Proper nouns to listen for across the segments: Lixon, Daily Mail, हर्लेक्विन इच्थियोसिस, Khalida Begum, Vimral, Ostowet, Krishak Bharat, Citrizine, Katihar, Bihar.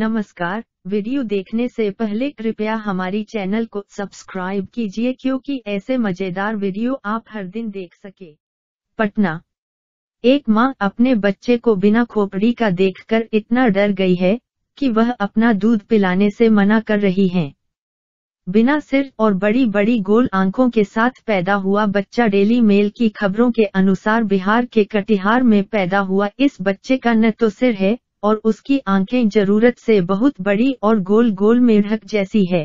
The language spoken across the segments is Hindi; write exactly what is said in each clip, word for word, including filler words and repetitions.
नमस्कार। वीडियो देखने से पहले कृपया हमारी चैनल को सब्सक्राइब कीजिए क्योंकि ऐसे मजेदार वीडियो आप हर दिन देख सके। पटना, एक मां अपने बच्चे को बिना खोपड़ी का देखकर इतना डर गई है कि वह अपना दूध पिलाने से मना कर रही है। बिना सिर और बड़ी बड़ी गोल आंखों के साथ पैदा हुआ बच्चा। डेली मेल की खबरों के अनुसार बिहार के कटिहार में पैदा हुआ इस बच्चे का न तो सिर है और उसकी आंखें जरूरत से बहुत बड़ी और गोल गोल मेढ़क जैसी है।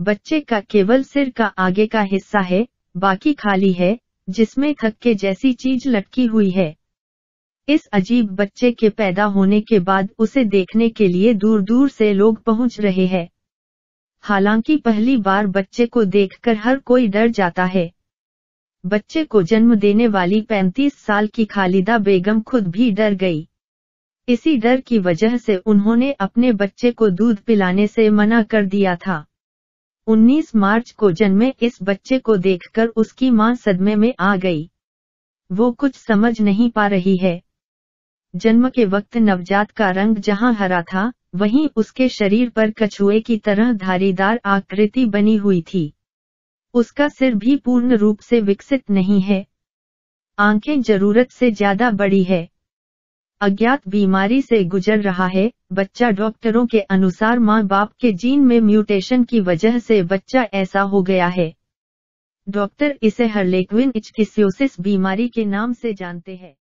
बच्चे का केवल सिर का आगे का हिस्सा है, बाकी खाली है जिसमें थक्के जैसी चीज लटकी हुई है। इस अजीब बच्चे के पैदा होने के बाद उसे देखने के लिए दूर दूर से लोग पहुंच रहे हैं। हालांकि पहली बार बच्चे को देखकर हर कोई डर जाता है। बच्चे को जन्म देने वाली पैंतीस साल की खालिदा बेगम खुद भी डर गई। इसी डर की वजह से उन्होंने अपने बच्चे को दूध पिलाने से मना कर दिया था। उन्नीस मार्च को जन्मे इस बच्चे को देखकर उसकी मां सदमे में आ गई। वो कुछ समझ नहीं पा रही है। जन्म के वक्त नवजात का रंग जहां हरा था वहीं उसके शरीर पर कछुए की तरह धारीदार आकृति बनी हुई थी। उसका सिर भी पूर्ण रूप से विकसित नहीं है। आंखें जरूरत से ज्यादा बड़ी है। अज्ञात बीमारी से गुजर रहा है बच्चा। डॉक्टरों के अनुसार मां बाप के जीन में म्यूटेशन की वजह से बच्चा ऐसा हो गया है। डॉक्टर इसे हर्लेक्विन इच्थियोसिस बीमारी के नाम से जानते हैं।